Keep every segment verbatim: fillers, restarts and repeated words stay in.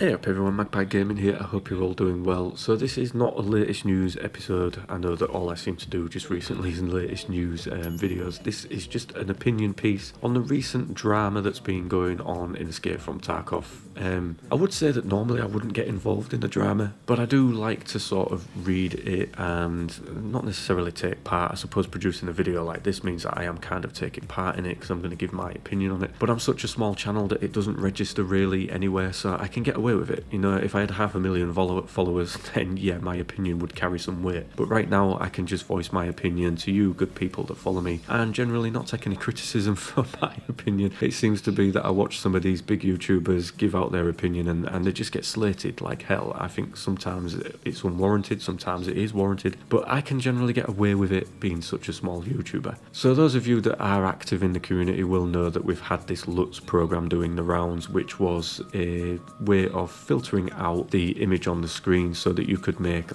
Hey up everyone, Magpie Gaming here. I hope you're all doing well. So this is not a latest news episode. I know that all I seem to do just recently is latest news um, videos. This is just an opinion piece on the recent drama that's been going on in Escape from Tarkov. Um, I would say that normally I wouldn't get involved in the drama, but I do like to sort of read it and not necessarily take part. I suppose producing a video like this means that I am kind of taking part in it because I'm going to give my opinion on it. But I'm such a small channel that it doesn't register really anywhere, so I can get away with it. You know, if I had half a million followers, then yeah, my opinion would carry some weight. But right now I can just voice my opinion to you good people that follow me and generally not take any criticism for my opinion. It seems to be that I watch some of these big YouTubers give out their opinion and, and they just get slated like hell. I think sometimes it's unwarranted, sometimes it is warranted, but I can generally get away with it being such a small YouTuber. So those of you that are active in the community will know that we've had this L U T program doing the rounds, which was a way of Of filtering out the image on the screen so that you could make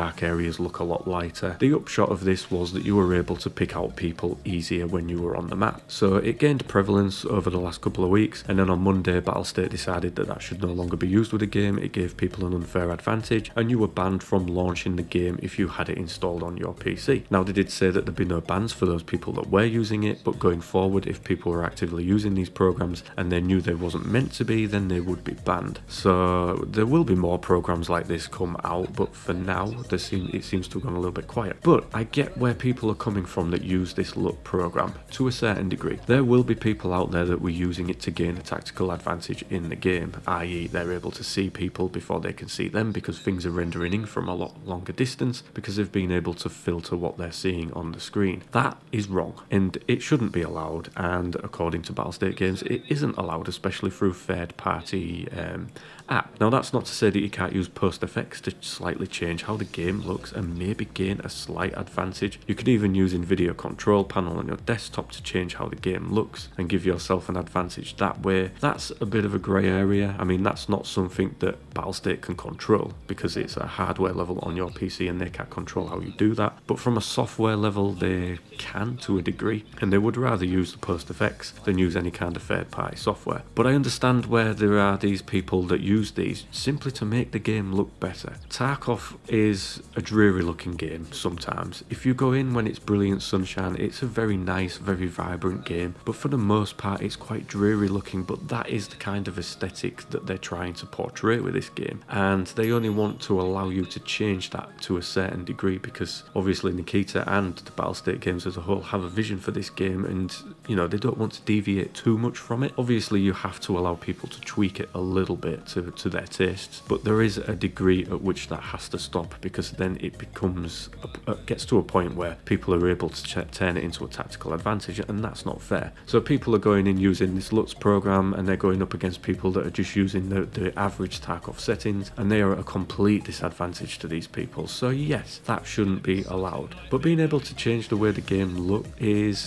dark areas look a lot lighter. The upshot of this was that you were able to pick out people easier when you were on the map. So it gained prevalence over the last couple of weeks, and then on Monday Battlestate decided that that should no longer be used with the game. It gave people an unfair advantage and you were banned from launching the game if you had it installed on your P C. Now they did say that there'd be no bans for those people that were using it, but going forward if people were actively using these programs and they knew they wasn't meant to be, then they would be banned. So So there will be more programs like this come out, but for now there seem, it seems to have gone a little bit quiet. But I get where people are coming from that use this L U T program to a certain degree. There will be people out there that were using it to gain a tactical advantage in the game, that is they're able to see people before they can see them because things are rendering in from a lot longer distance because they've been able to filter what they're seeing on the screen. That is wrong and it shouldn't be allowed, and according to Battlestate Games it isn't allowed, especially through third party um, app. Now that's not to say that you can't use post effects to slightly change how the game looks and maybe gain a slight advantage. You could even use NVIDIA control panel on your desktop to change how the game looks and give yourself an advantage that way. That's a bit of a grey area. I mean, that's not something that Battlestate can control because it's a hardware level on your P C and they can't control how you do that. But from a software level they can to a degree, and they would rather use the post effects than use any kind of third party software. But I understand where there are these people that use these simply to make the game look better. Tarkov is a dreary looking game sometimes. If you go in when it's brilliant sunshine, it's a very nice, very vibrant game, but for the most part it's quite dreary looking. But that is the kind of aesthetic that they're trying to portray with this game, and they only want to allow you to change that to a certain degree because obviously Nikita and the Battlestate Games as a whole have a vision for this game, and you know, they don't want to deviate too much from it. Obviously you have to allow people to tweak it a little bit to, to their tastes, but there is a degree at which that has to stop because then it becomes a, it gets to a point where people are able to turn it into a tactical advantage, and that's not fair. So people are going in using this L U T program and they're going up against people that are just using the, the average Tarkov settings, and they are at a complete disadvantage to these people. So yes, that shouldn't be allowed, but being able to change the way the game looks is,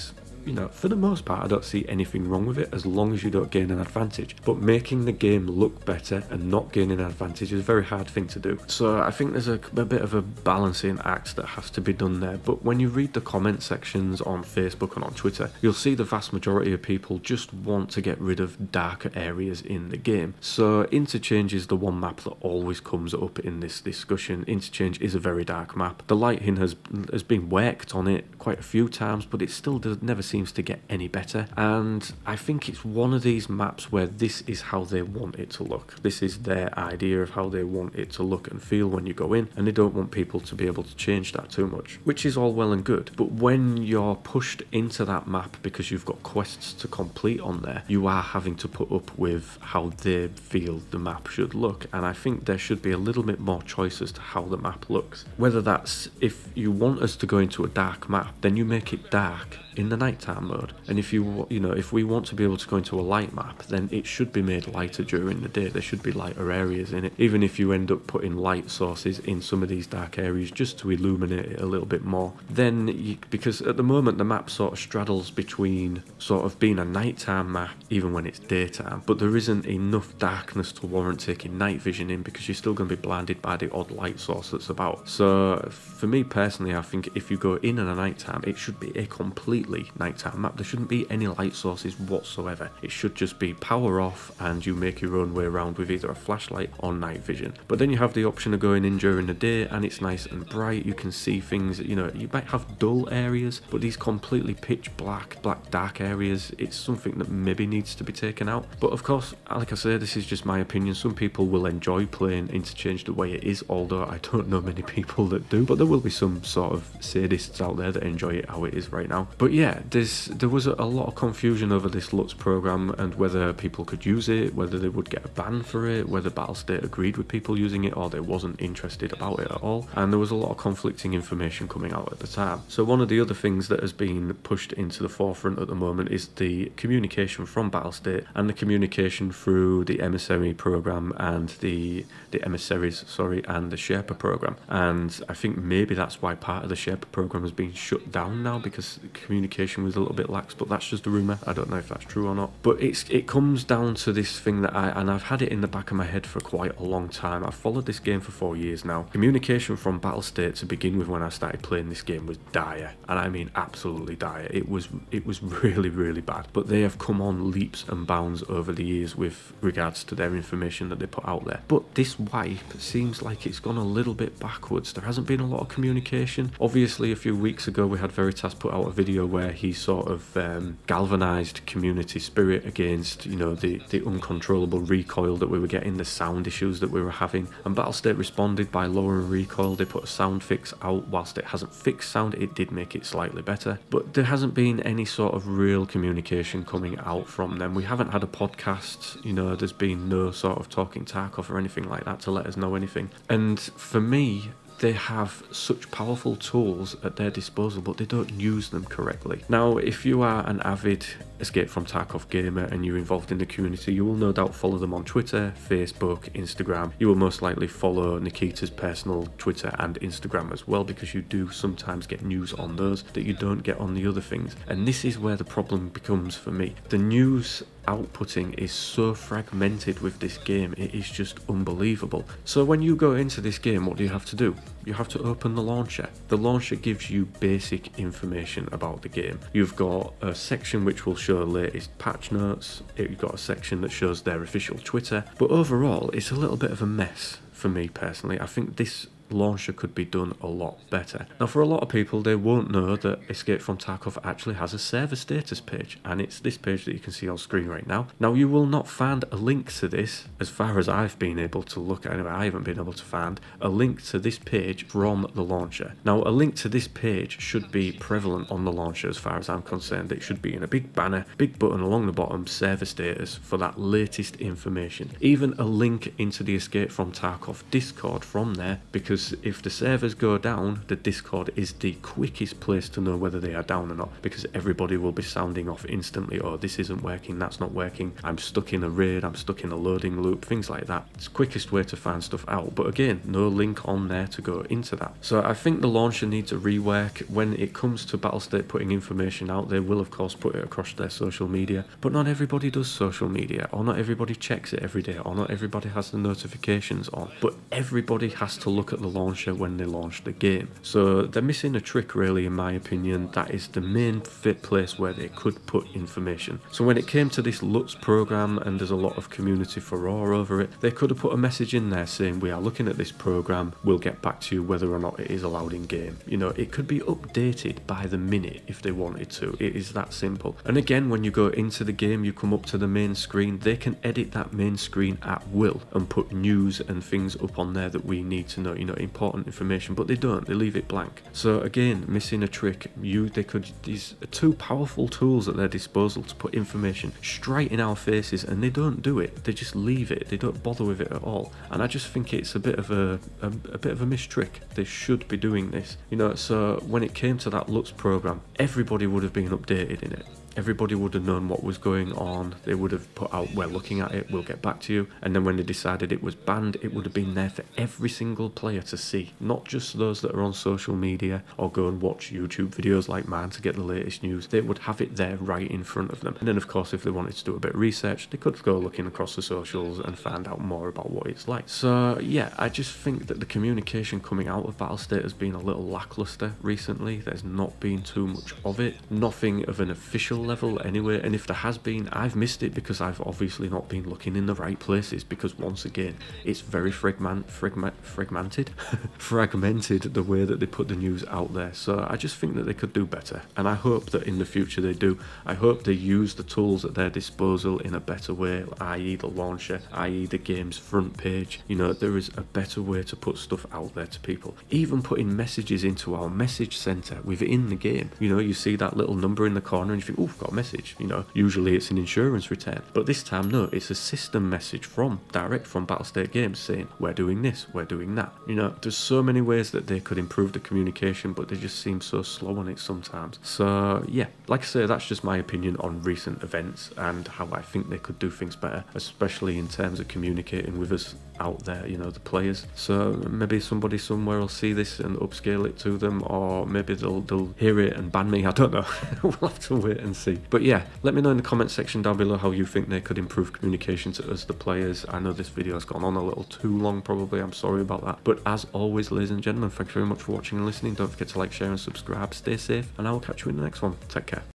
you know, for the most part I don't see anything wrong with it as long as you don't gain an advantage. But making the game look better and not gaining an advantage is a very hard thing to do. So I think there's a, a bit of a balancing act that has to be done there. But when you read the comment sections on Facebook and on Twitter, you'll see the vast majority of people just want to get rid of darker areas in the game. So Interchange is the one map that always comes up in this discussion. Interchange is a very dark map. The lighting has, has been worked on it quite a few times, but it still does, never seems seems to get any better, and I think it's one of these maps where this is how they want it to look. This is their idea of how they want it to look and feel when you go in, and they don't want people to be able to change that too much, which is all well and good. But when you're pushed into that map because you've got quests to complete on there, you are having to put up with how they feel the map should look, and I think there should be a little bit more choice as to how the map looks. Whether that's, if you want us to go into a dark map, then you make it dark in the nighttime mode, and if you you know if we want to be able to go into a light map, then it should be made lighter during the day. There should be lighter areas in it, even if you end up putting light sources in some of these dark areas just to illuminate it a little bit more. Then you, because at the moment the map sort of straddles between sort of being a nighttime map even when it's daytime, but there isn't enough darkness to warrant taking night vision in because you're still going to be blinded by the odd light source that's about. So for me personally, I think if you go in at a nighttime, it should be a complete nighttime lights out map, there shouldn't be any light sources whatsoever. It should just be power off and you make your own way around with either a flashlight or night vision. But then you have the option of going in during the day and it's nice and bright, you can see things. You know, you might have dull areas, but these completely pitch black, black dark areas, it's something that maybe needs to be taken out. But of course, like I say, this is just my opinion. Some people will enjoy playing Interchange the way it is, although I don't know many people that do, but there will be some sort of sadists out there that enjoy it how it is right now. But yeah, there's there was a lot of confusion over this L U T program and whether people could use it, whether they would get a ban for it, whether Battlestate agreed with people using it or they wasn't interested about it at all, and there was a lot of conflicting information coming out at the time. So one of the other things that has been pushed into the forefront at the moment is the communication from Battlestate and the communication through the emissary program and the the emissaries, sorry, and the Sherpa program. And I think maybe that's why part of the Sherpa program has been shut down now, because communication was a little bit lax, but that's just a rumor. I don't know if that's true or not. But it's it comes down to this thing that I and I've had it in the back of my head for quite a long time. I've followed this game for four years now. Communication from Battlestate to begin with when I started playing this game was dire, and I mean absolutely dire. It was it was really really bad. But they have come on leaps and bounds over the years with regards to their information that they put out there. But this wipe seems like it's gone a little bit backwards. There hasn't been a lot of communication. Obviously, a few weeks ago we had Veritas put out a video where he sort of um, galvanized community spirit against, you know, the the uncontrollable recoil that we were getting, the sound issues that we were having, and Battlestate responded by lowering recoil. They put a sound fix out. Whilst it hasn't fixed sound, it did make it slightly better, but there hasn't been any sort of real communication coming out from them. We haven't had a podcast, you know, there's been no sort of Talking Tarkov or anything like that to let us know anything. And for me, they have such powerful tools at their disposal, but they don't use them correctly. Now, if you are an avid Escape from Tarkov gamer and you're involved in the community, you will no doubt follow them on Twitter, Facebook, Instagram. You will most likely follow Nikita's personal Twitter and Instagram as well, because you do sometimes get news on those that you don't get on the other things. And this is where the problem becomes for me. The news outputting is so fragmented with this game, it is just unbelievable. So when you go into this game, what do you have to do? You have to open the launcher. The launcher gives you basic information about the game. You've got a section which will show latest patch notes, you've got a section that shows their official Twitter, but overall it's a little bit of a mess for me personally. I think this launcher could be done a lot better. Now, for a lot of people, they won't know that Escape from Tarkov actually has a server status page, and it's this page that you can see on screen right now. Now, you will not find a link to this, as far as I've been able to look at, anyway, I haven't been able to find a link to this page from the launcher. Now, a link to this page should be prevalent on the launcher as far as I'm concerned. It should be in a big banner, big button along the bottom, server status, for that latest information. Even a link into the Escape from Tarkov Discord from there, because if the servers go down, the Discord is the quickest place to know whether they are down or not, because everybody will be sounding off instantly, oh, this isn't working, that's not working, I'm stuck in a raid, I'm stuck in a loading loop, things like that. It's the quickest way to find stuff out, but again, no link on there to go into that. So I think the launcher needs a rework. When it comes to Battlestate putting information out, they will of course put it across their social media, but not everybody does social media, or not everybody checks it every day, or not everybody has the notifications on, but everybody has to look at the launcher when they launch the game. So they're missing a trick, really, in my opinion. That is the main fit place where they could put information. So when it came to this L U T program, and there's a lot of community furore over it, they could have put a message in there saying, we are looking at this program, we'll get back to you whether or not it is allowed in game. You know, it could be updated by the minute if they wanted to. It is that simple. And again, when you go into the game, you come up to the main screen, they can edit that main screen at will and put news and things up on there that we need to know, you know, important information, but they don't, they leave it blank. So again, missing a trick. You they could these are two powerful tools at their disposal to put information straight in our faces, and they don't do it. They just leave it, they don't bother with it at all. And I just think it's a bit of a a, a bit of a missed trick. They should be doing this, you know. So when it came to that L U T program, everybody would have been updated in it. everybody would have known what was going on. They would have put out, we're looking at it, we'll get back to you. And then when they decided it was banned, it would have been there for every single player to see, not just those that are on social media or go and watch YouTube videos like mine to get the latest news. They would have it there right in front of them. And then of course, if they wanted to do a bit of research, they could go looking across the socials and find out more about what it's like. So yeah, I just think that the communication coming out of Battlestate has been a little lackluster recently. There's not been too much of it, nothing of an official level anyway, and if there has been, I've missed it because I've obviously not been looking in the right places, because once again it's very fragment, fragment, fragmented fragmented the way that they put the news out there. So I just think that they could do better, and I hope that in the future they do. I hope they use the tools at their disposal in a better way, i e the launcher, i e the game's front page. You know, there is a better way to put stuff out there to people, even putting messages into our message center within the game. You know, you see that little number in the corner and you think, oh, got a message. You know, usually it's an insurance return, but this time no, it's a system message from direct from Battlestate Games saying we're doing this, we're doing that. You know, there's so many ways that they could improve the communication, but they just seem so slow on it sometimes. So yeah, like I say, that's just my opinion on recent events and how I think they could do things better, especially in terms of communicating with us out there, you know, the players. So maybe somebody somewhere will see this and upscale it to them, or maybe they'll, they'll hear it and ban me, I don't know. We'll have to wait and see. But yeah, let me know in the comment section down below how you think they could improve communication to us, the players. I know this video has gone on a little too long probably, I'm sorry about that. But as always, ladies and gentlemen, thanks very much for watching and listening. Don't forget to like, share and subscribe. Stay safe, and I will catch you in the next one. Take care.